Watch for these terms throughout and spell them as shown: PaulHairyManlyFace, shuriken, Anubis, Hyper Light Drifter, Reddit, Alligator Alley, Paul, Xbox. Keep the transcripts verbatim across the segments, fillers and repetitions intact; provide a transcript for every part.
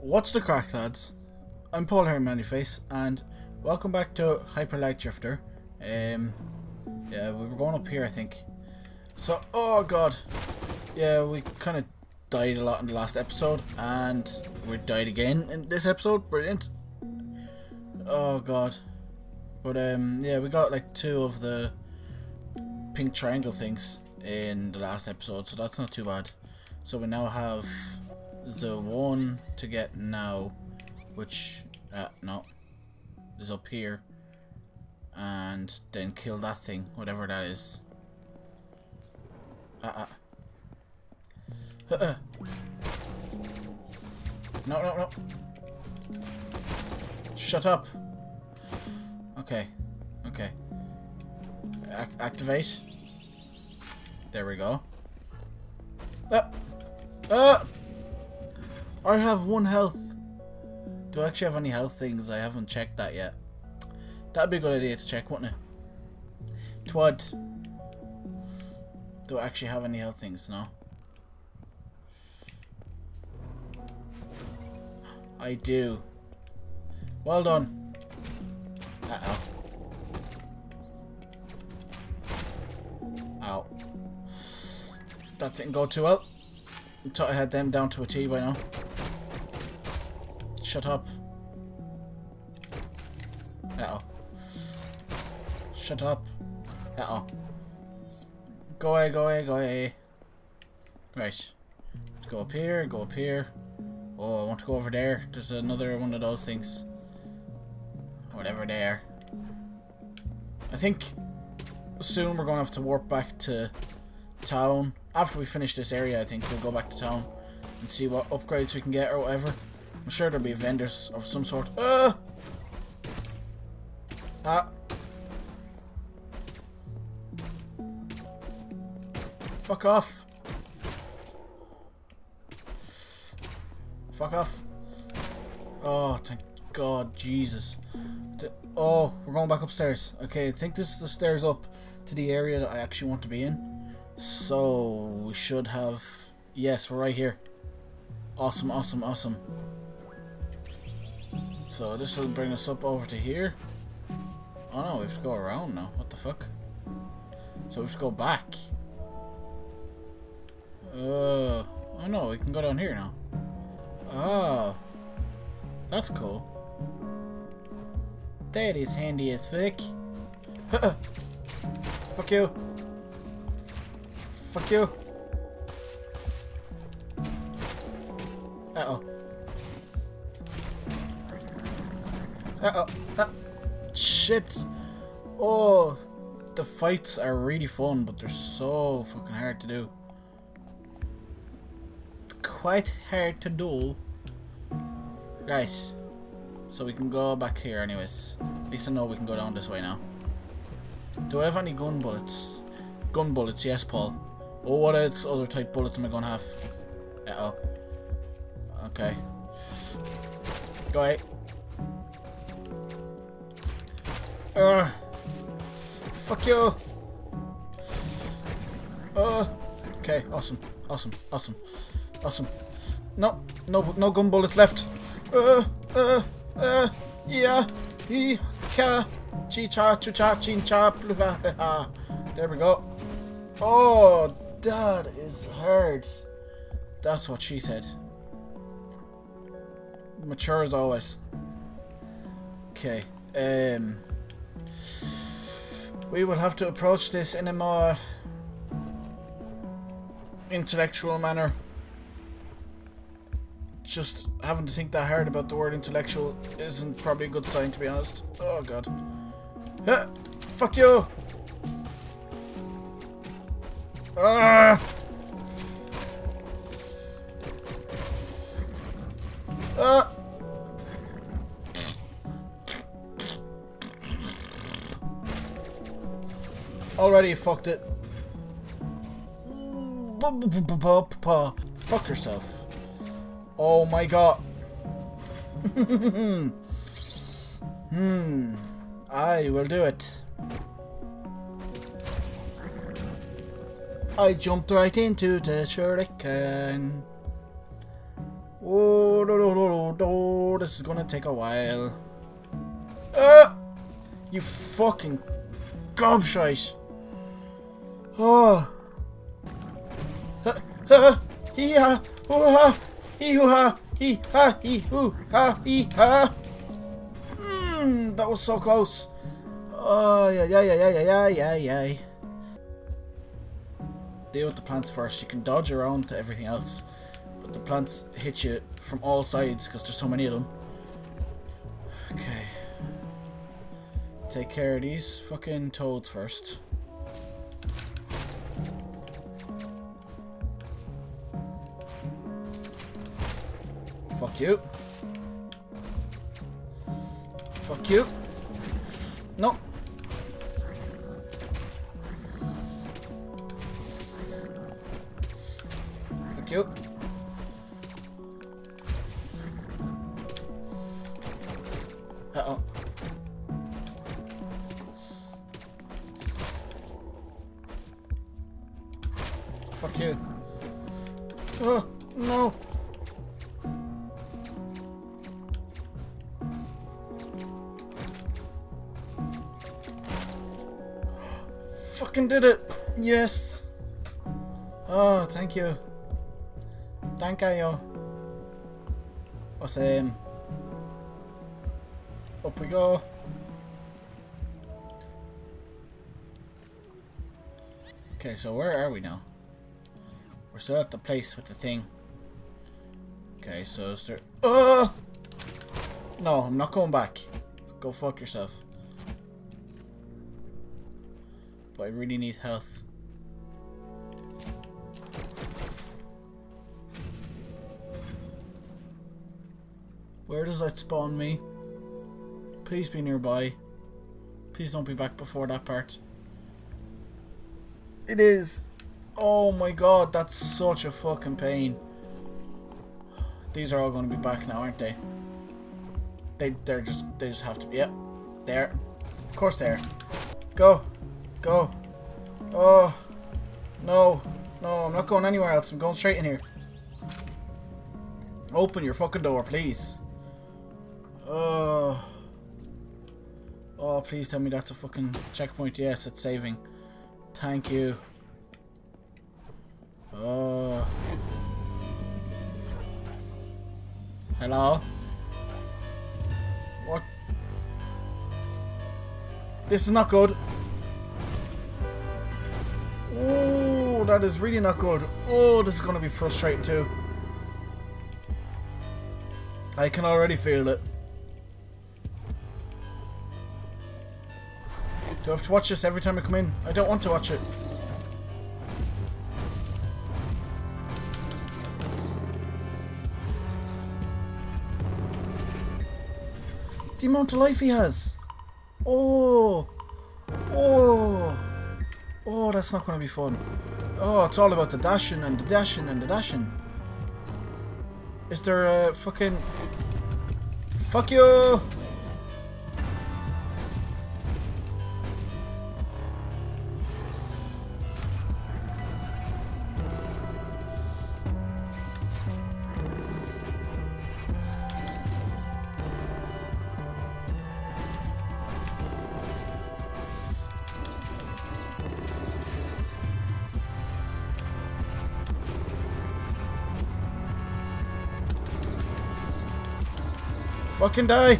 What's the crack, lads? I'm PaulHairyManlyFace, and welcome back to Hyper Light Drifter. Um, yeah, we were going up here, I think. So, oh god, yeah, we kind of died a lot in the last episode, and we died again in this episode. Brilliant. Oh god, but um, yeah, we got like two of the pink triangle things in the last episode, so that's not too bad. So we now have the one to get now, which uh, no, is up here, and then kill that thing, whatever that is. Uh uh. Uh uh. No no no. Shut up. Okay, okay. Act activate. There we go. Ah. Ah. I have one health. Do I actually have any health things? I haven't checked that yet. That'd be a good idea to check, wouldn't it? Twad. Do I actually have any health things? No. I do. Well done. Uh-oh. Ow. That didn't go too well. I thought I had them down to a T by now. Shut up. Uh oh. Shut up. Uh oh. Go away, go away, go away. Right. Let's go up here, go up here. Oh, I want to go over there. There's another one of those things. Whatever they are. I think soon we're going to have to warp back to town. After we finish this area, I think we'll go back to town and see what upgrades we can get or whatever. I'm sure there'll be vendors of some sort. Ah! Ah! Fuck off! Fuck off! Oh, thank God, Jesus! Oh, we're going back upstairs. Okay, I think this is the stairs up to the area that I actually want to be in. So we should have. Yes, we're right here. Awesome! Awesome! Awesome! So this will bring us up over to here. Oh no, we have to go around now. What the fuck? So we have to go back. Uh, oh no, we can go down here now. Oh, that's cool. That is handy as fuck. Fuck you. Fuck you. Uh oh. Uh oh. Uh, shit. Oh. The fights are really fun, but they're so fucking hard to do. Quite hard to do. Right. So we can go back here, anyways. At least I know we can go down this way now. Do I have any gun bullets? Gun bullets, yes, Paul. Oh, what else other type bullets am I gonna have? Uh oh. Okay. Go away. Uh, fuck you. Uh, okay, awesome, awesome, awesome, awesome. No, no, no gun bullets left. Uh, uh, uh, yeah, he, ka, chi, cha, chu, cha, chin, cha, blah. There we go. Oh, that is hard. That's what she said. Mature as always. Okay. Um. We will have to approach this in a more intellectual manner. Just having to think that hard about the word intellectual isn't probably a good sign, to be honest. Oh god. Ah, fuck you! Ah! Ah! Already fucked it. Fuck yourself. Oh my god. Hmm. I will do it. I jumped right into the shuriken. Oh, no, no, no, no, no. This is gonna take a while. Ah! You fucking gobshite. Oh. Ha, ha, hee ha, oh ha, hee hoo ha, hee ha, hee hoo ha, hee ha. Mmm, that was so close. Oh, yeah, yeah, yeah, yeah, yeah, yeah, yeah. Deal with the plants first. You can dodge around to everything else, but the plants hit you from all sides because there's so many of them. Okay. Take care of these fucking toads first. Fuck you. Fuck you. No. Fuck you. Uh-oh. Fuck you. Oh, no. Fucking did it. Yes. Oh, thank you. Thank you. What's um up we go. Okay, so where are we now? We're still at the place with the thing. Okay, so is there... Oh! No, I'm not going back. Go fuck yourself. But I really need health. Where does that spawn me? Please be nearby. Please don't be back before that part. It is. Oh my god, that's such a fucking pain. These are all going to be back now, aren't they? They, they're just, they just have to be. Yep, yeah, there. Of course, there. Go, go. Oh, no, no, I'm not going anywhere else. I'm going straight in here. Open your fucking door, please. Oh, oh, please tell me that's a fucking checkpoint. Yes, it's saving. Thank you. Oh. Hello? What? This is not good. Oh, that is really not good. Oh, this is going to be frustrating too. I can already feel it. Do I have to watch this every time I come in? I don't want to watch it. The amount of life he has. Oh, oh, oh, that's not going to be fun. Oh, it's all about the dashing and the dashing and the dashing. Is there a fucking... Fuck you! Fucking die!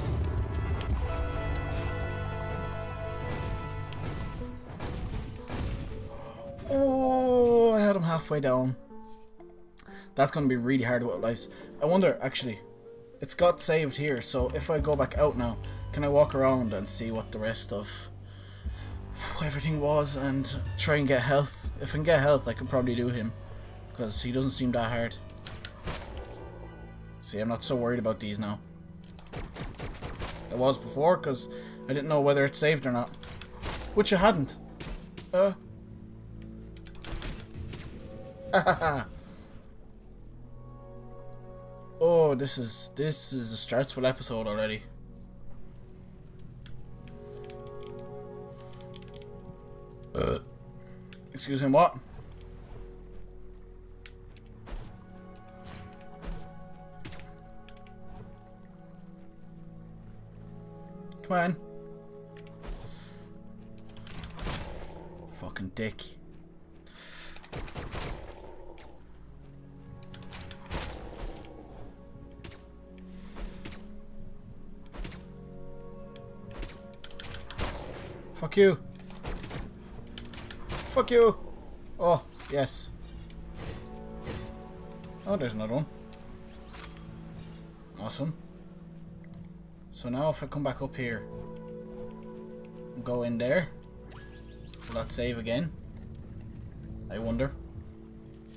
Oh, I had him halfway down. That's gonna be really hard without lives. I wonder, actually, it's got saved here, so if I go back out now, can I walk around and see what the rest of everything was and try and get health? If I can get health, I could probably do him, because he doesn't seem that hard. See, I'm not so worried about these now. It was before because I didn't know whether it saved or not, which I hadn't. Uh. Oh, this is this is a stressful episode already. Uh. Excuse me, what? Come on. Fucking dick. Fuck you. Fuck you. Oh, yes. Oh, there's another one. Awesome. So now if I come back up here and go in there, will that save again? I wonder.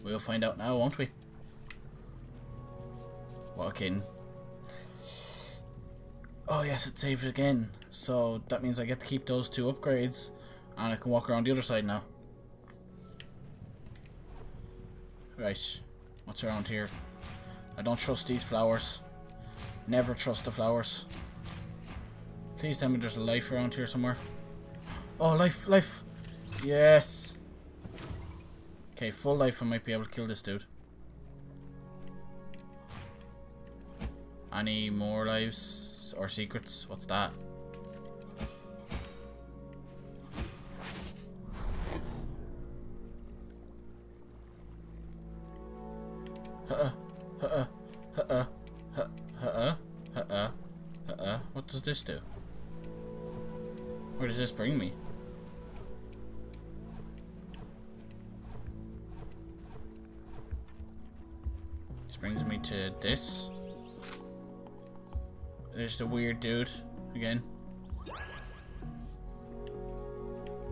We'll find out now, won't we? Walk in. Oh yes, it saved again. So that means I get to keep those two upgrades and I can walk around the other side now. Right. What's around here? I don't trust these flowers. Never trust the flowers. Please tell me there's a life around here somewhere. Oh, life, life. Yes. Okay, full life. I might be able to kill this dude. Any more lives or secrets? What's that? Uh-uh. Uh-uh. Uh-uh. Uh-uh. Uh-uh. Uh-uh. What does this do? Where does this bring me? This brings me to this. There's the weird dude again.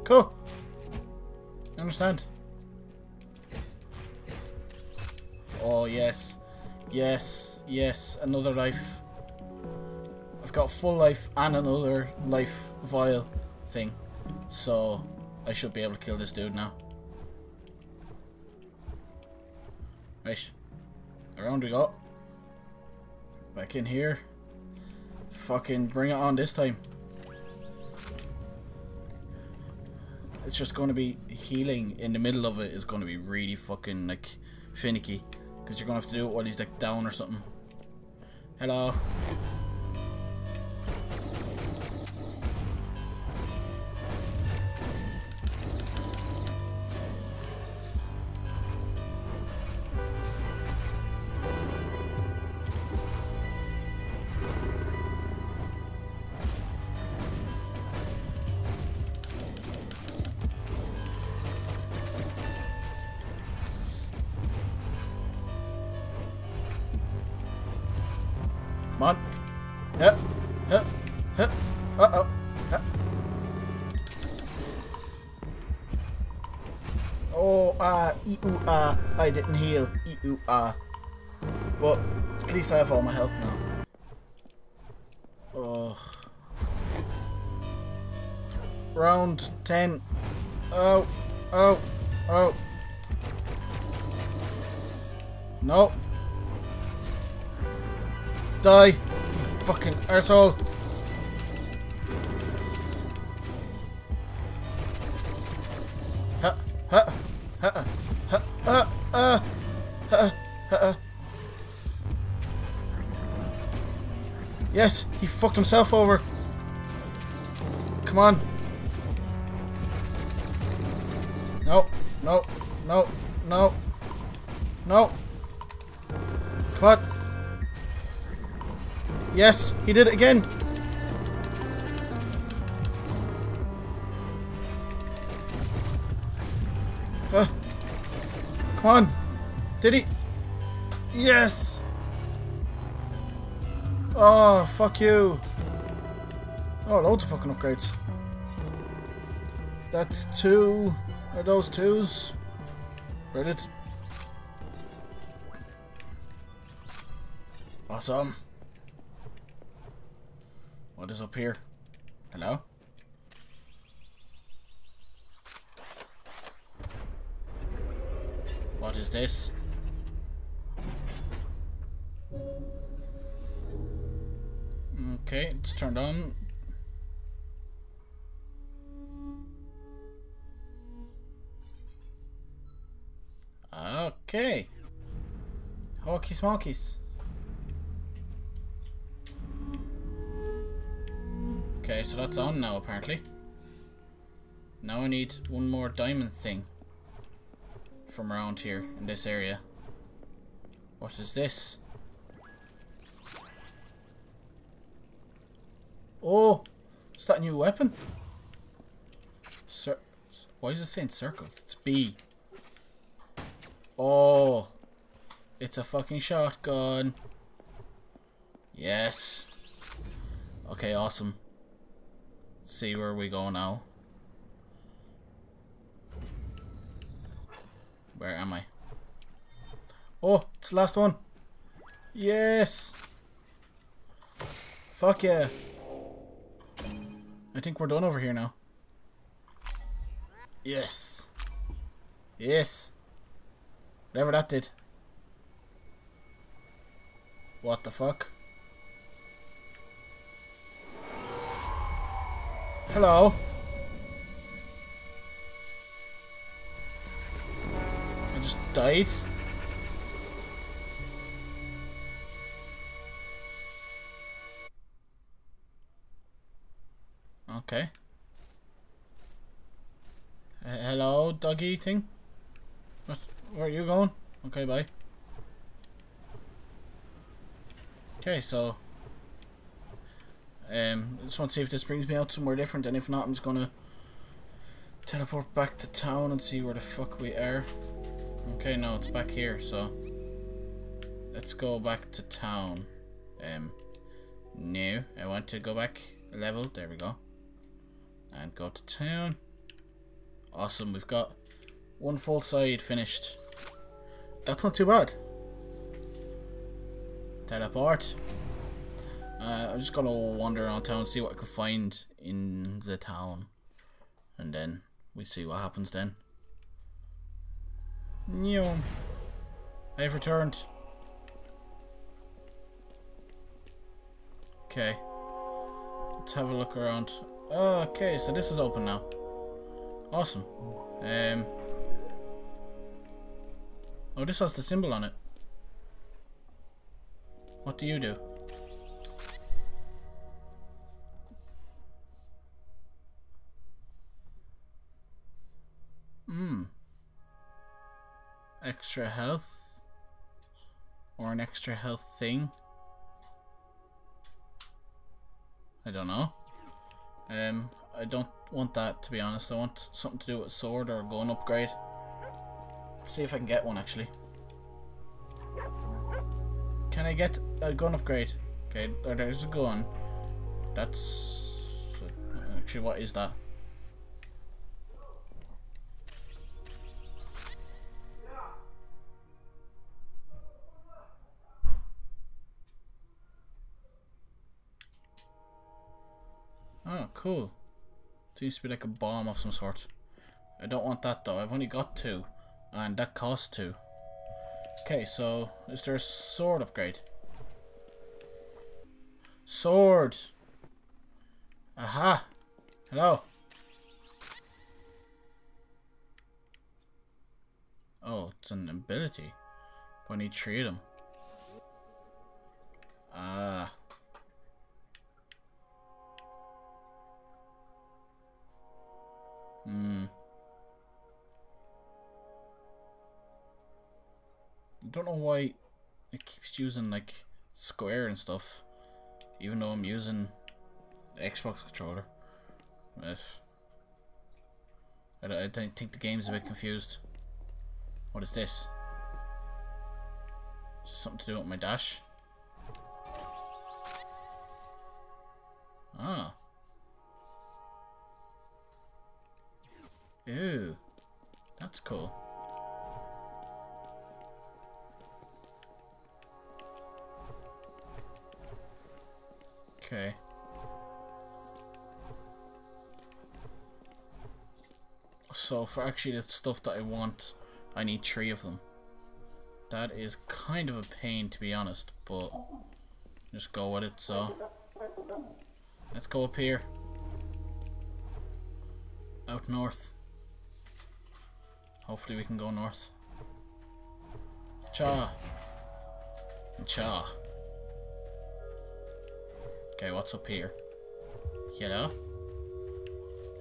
Cool. I understand. Oh yes. Yes, yes, another life. I've got full life and another life vial thing. So, I should be able to kill this dude now. Right. Around we go. Back in here. Fucking bring it on this time. It's just going to be healing in the middle of it is going to be really fucking like finicky. Because you're going to have to do it while he's like down or something. Hello. Come on. Yep. Yep. Yep. Uh-oh. Yep. Oh, ah, ee ooh, ah. I didn't heal. Ee ooh, ah. But at least I have all my health now. Oh. Round ten. Oh. Oh. Oh. No. Die, you fucking arsehole. Ha ha ha ha ha ha ha ha. Yes, he fucked himself over. Come on. No, no, no, no, no. Come on. Yes, he did it again. Uh, come on. Did he? Yes. Oh, fuck you. Oh, loads of fucking upgrades. That's two. Are those twos? Reddit. Awesome. What is up here? Hello? What is this? Okay, it's turned on. Okay. Hokey smokies. Okay, so that's on now apparently. Now I need one more diamond thing from around here in this area. What is this? Oh, is that a new weapon? Cir- Why is it saying circle? It's B. Oh, it's a fucking shotgun. Yes. Okay, awesome. Let's see where we go now. Where am I? Oh, it's the last one. Yes. Fuck yeah. I think we're done over here now. Yes. Yes. Whatever that did. What the fuck? Hello. I just died. Okay. Uh, hello, doggy thing. What, where are you going? Okay, bye. Okay, so um, I just want to see if this brings me out somewhere different, and if not, I'm just gonna teleport back to town and see where the fuck we are. Okay, no, it's back here, so let's go back to town. Um, no, I want to go back a level. There we go. And go to town. Awesome, we've got one full side finished. That's not too bad. Teleport. Uh, I'm just gonna wander around town, see what I can find in the town, and then we see what happens then. Yum. I've returned. Okay. Let's have a look around. Oh, okay, so this is open now. Awesome. Um, oh, this has the symbol on it. What do you do? Hmm. Extra health? Or an extra health thing? I don't know. Um, I don't want that, to be honest. I want something to do with a sword or a gun upgrade. Let's see if I can get one, actually. Can I get a gun upgrade? Okay, there's a gun. That's... actually, what is that? Oh, cool. Seems to be like a bomb of some sort. I don't want that though. I've only got two, and that costs two. Okay, so is there a sword upgrade? Sword. Aha. Hello. Oh, it's an ability. I need three of them. Ah. Hmm. I don't know why it keeps using like square and stuff, even though I'm using the Xbox controller. But I, I don't think the game's a bit confused. What is this? Is this something to do with my dash? Ah. Ooh, that's cool. Okay. So for actually the stuff that I want, I need three of them. That is kind of a pain, to be honest, but just go with it, so. Let's go up here. Out north. Hopefully we can go north. Cha. Cha. Okay, what's up here? Hello?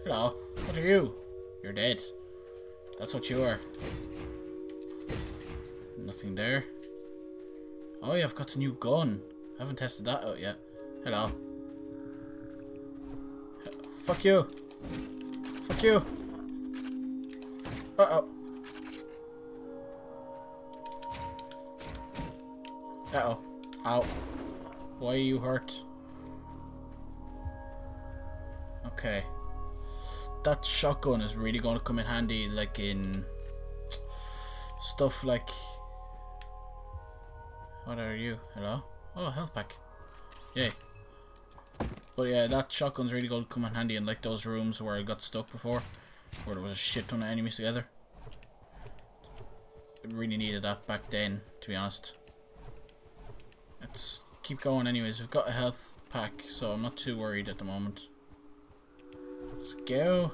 Hello? What are you? You're dead. That's what you are. Nothing there. Oh yeah, I've got a new gun. I haven't tested that out yet. Hello. Fuck you. Fuck you. Uh-oh. Uh-oh. Ow. Why are you hurt? Okay. That shotgun is really going to come in handy, like in stuff like... What are you? Hello? Oh, health pack. Yay. But yeah, that shotgun's really going to come in handy in like those rooms where I got stuck before, where there was a shit ton of enemies together. I really needed that back then, to be honest. Let's keep going anyways. We've got a health pack, so I'm not too worried at the moment. Let's go.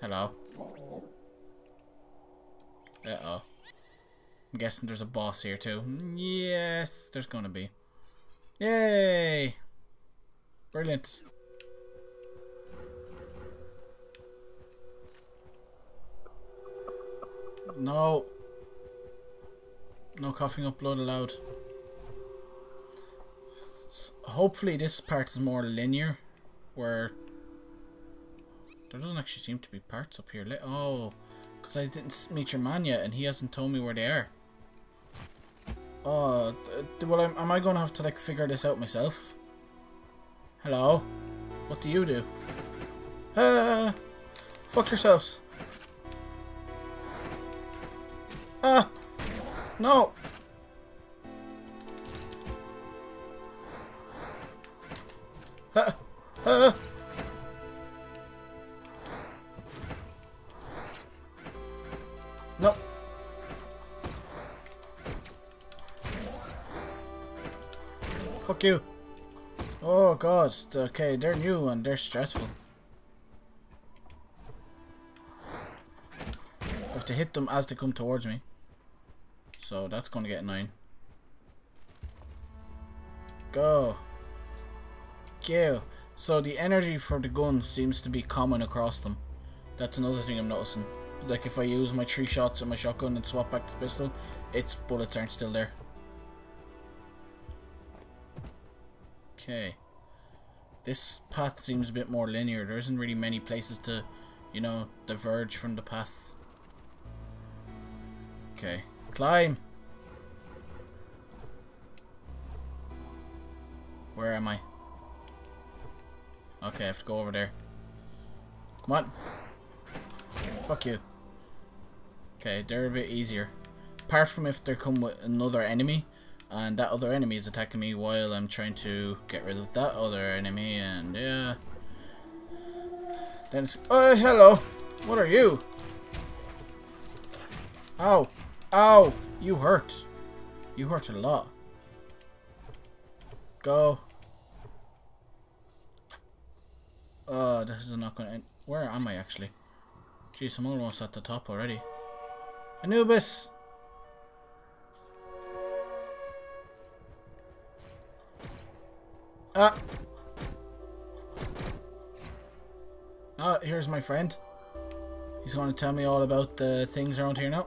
Hello. Uh-oh. I'm guessing there's a boss here too. Yes, there's gonna be. Yay! Brilliant. No. No coughing up blood allowed. Hopefully this part is more linear, where there doesn't actually seem to be parts up here. Oh, because I didn't meet your man yet and he hasn't told me where they are. Oh, well, I'm, am I going to have to like figure this out myself? Hello? What do you do? Ah! Fuck yourselves! Ah! No! Ah! Ah! No! Fuck you! Oh god, okay, they're new and they're stressful. I have to hit them as they come towards me. So that's gonna get annoying. Go! Go! So the energy for the guns seems to be common across them. That's another thing I'm noticing. Like if I use my three shots and my shotgun and swap back to the pistol, its bullets aren't still there. Okay, this path seems a bit more linear. There isn't really many places to, you know, diverge from the path. Okay, climb! Where am I? Okay, I have to go over there. Come on! Fuck you. Okay, they're a bit easier. Apart from if they come with another enemy. And that other enemy is attacking me while I'm trying to get rid of that other enemy, and yeah. Then it's. Oh, hello! What are you? Ow! Ow! You hurt! You hurt a lot. Go! Oh, this is not gonna end. Where am I actually? Jeez, I'm almost at the top already. Anubis! Ah! Ah, here's my friend. He's going to tell me all about the things around here now.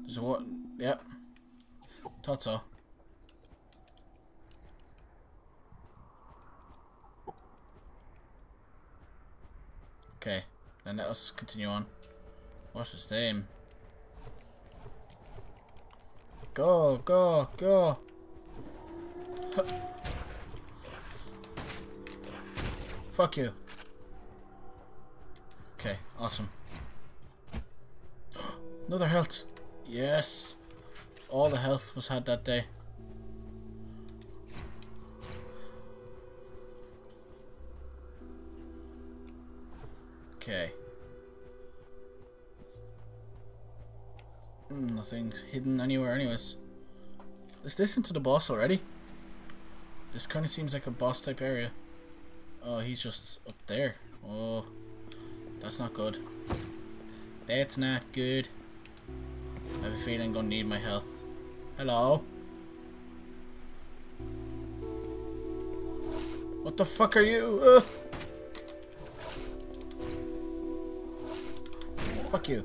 There's a what? Yep. Thought so. Okay, then let us continue on. What's his name? Go, go, go! Huh. Fuck you. Okay, awesome. Another health! Yes! All the health was had that day. Okay. Nothing's hidden anywhere anyways. Is this into the boss already? This kind of seems like a boss type area. Oh, he's just up there. Oh, that's not good. That's not good. I have a feeling I'm gonna need my health. Hello? What the fuck are you? Uh. Fuck you.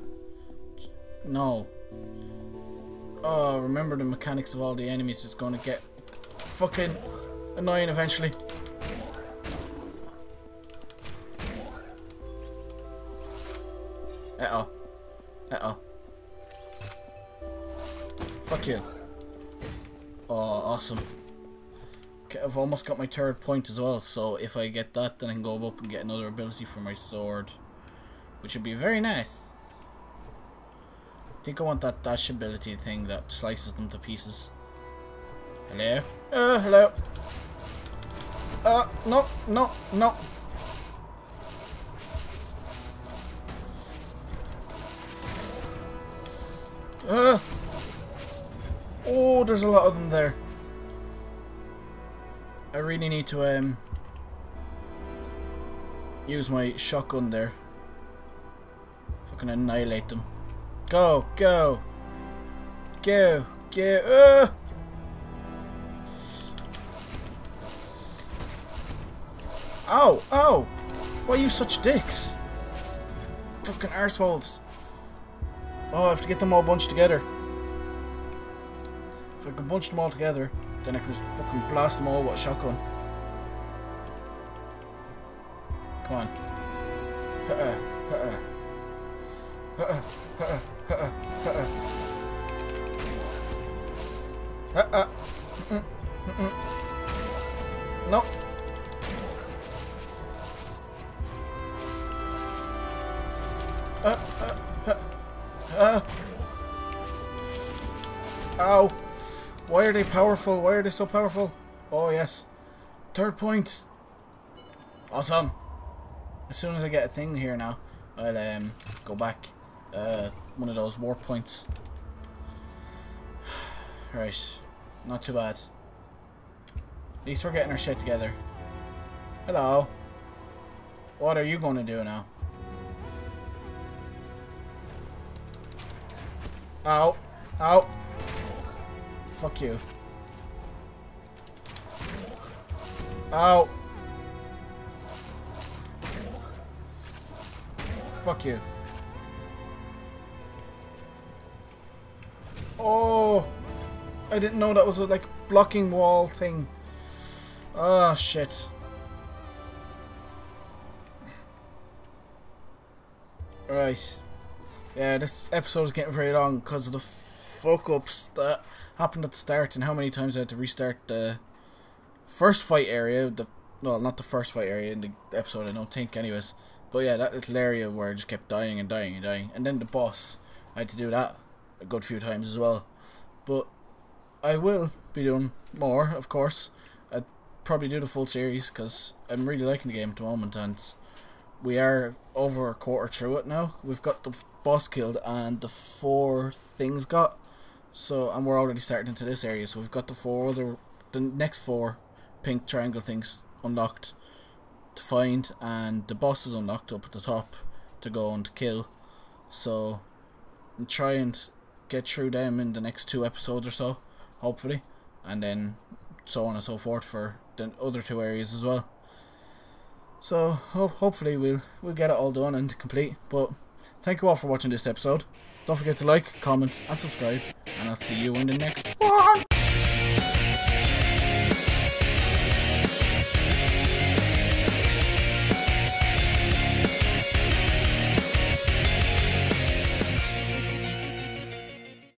No. Oh, remember the mechanics of all the enemies is gonna get fucking annoying eventually. Uh-oh. Uh-oh. Fuck you. Oh, awesome. Okay, I've almost got my third point as well, so if I get that, then I can go up and get another ability for my sword. Which would be very nice. I think I want that dash ability thing that slices them to pieces. Hello? Uh, hello. Uh, no, no, no. Uh. Oh, there's a lot of them there. I really need to um use my shotgun there. Fucking annihilate them. Go, go, go, go. Uh. Ow, ow! Why are you such dicks? Fucking arseholes. Oh, I have to get them all bunched together. If I can bunch them all together, then I can just fucking blast them all with a shotgun. Come on. Uh-uh, uh-uh. Uh-uh, uh-uh, uh-uh, uh-uh. Uh-uh. Mm-mm, mm-mm. No. Uh, uh, uh, uh. Ow. Why are they powerful? Why are they so powerful? Oh yes. Third point. Awesome. As soon as I get a thing here now, I'll um go back. Uh one of those warp points. Right. Not too bad. At least we're getting our shit together. Hello. What are you gonna do now? Ow. Ow. Fuck you. Ow. Fuck you. Oh. I didn't know that was a, like, blocking wall thing. Ah, shit. Right. Yeah, this episode is getting very long because of the fuck-ups that happened at the start and how many times I had to restart the first fight area. The well, not the first fight area in the episode, I don't think, anyways. But yeah, that little area where I just kept dying and dying and dying. And then the boss, I had to do that a good few times as well. But I will be doing more, of course. I'd probably do the full series because I'm really liking the game at the moment. And we are over a quarter through it now. We've got the boss killed and the four things got. So, and we're already starting into this area, so we've got the four other, the next four pink triangle things unlocked to find, and the boss is unlocked up at the top to go and kill. So, I'll try and get through them in the next two episodes or so, hopefully, and then so on and so forth for the other two areas as well. So, ho hopefully we'll, we'll get it all done and complete, but thank you all for watching this episode. Don't forget to like, comment, and subscribe, and I'll see you in the next one!